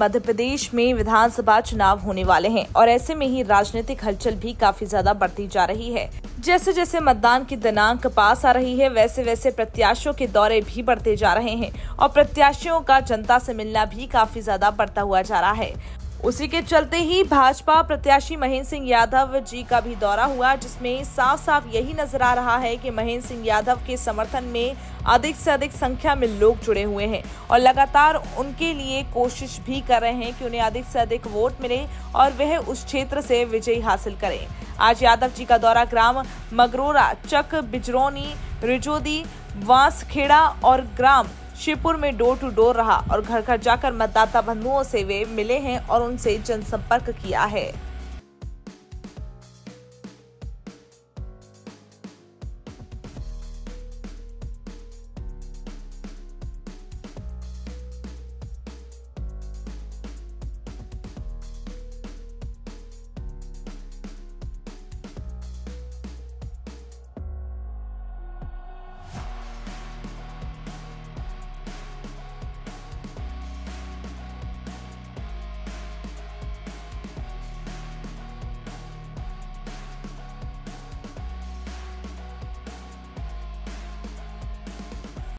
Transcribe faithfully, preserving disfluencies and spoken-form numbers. मध्य प्रदेश में विधानसभा चुनाव होने वाले हैं और ऐसे में ही राजनीतिक हलचल भी काफी ज्यादा बढ़ती जा रही है। जैसे जैसे मतदान की दिनांक पास आ रही है वैसे वैसे प्रत्याशियों के दौरे भी बढ़ते जा रहे हैं और प्रत्याशियों का जनता से मिलना भी काफी ज्यादा बढ़ता हुआ जा रहा है। उसी के चलते ही भाजपा प्रत्याशी महेंद्र सिंह यादव जी का भी दौरा हुआ, जिसमें साफ साफ यही नजर आ रहा है कि महेंद्र सिंह यादव के समर्थन में अधिक से अधिक संख्या में लोग जुड़े हुए हैं और लगातार उनके लिए कोशिश भी कर रहे हैं कि उन्हें अधिक से अधिक वोट मिले और वह उस क्षेत्र से विजय हासिल करें। आज यादव जी का दौरा ग्राम मगरोरा, चक बिजरोनी, रिजोदी, बांसखेड़ा और ग्राम शिवपुर में डोर टू डोर रहा और घर घर जाकर मतदाता बंधुओं से वे मिले हैं और उनसे जनसंपर्क किया है।